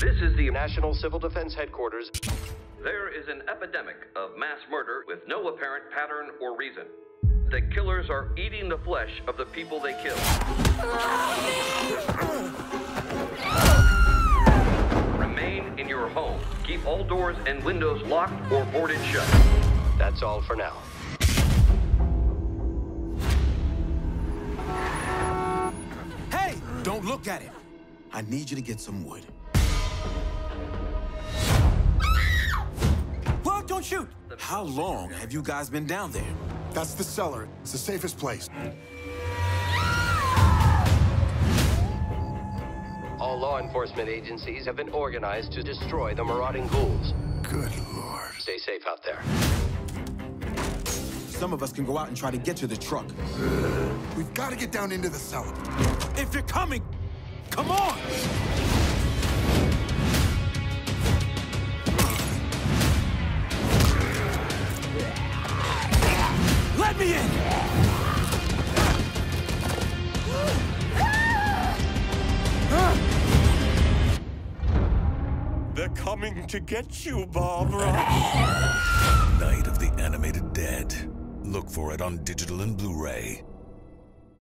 This is the National Civil Defense Headquarters. There is an epidemic of mass murder with no apparent pattern or reason. The killers are eating the flesh of the people they kill. Remain in your home. Keep all doors and windows locked or boarded shut. That's all for now. Hey! Don't look at it. I need you to get some wood. Well, don't shoot! How long have you guys been down there? That's the cellar. It's the safest place. All law enforcement agencies have been organized to destroy the marauding ghouls. Good Lord. Stay safe out there. Some of us can go out and try to get to the truck. We've got to get down into the cellar. If you're coming, come on! Let me in! They're coming to get you, Barbara. Night of the Animated Dead. Look for it on digital and Blu-ray.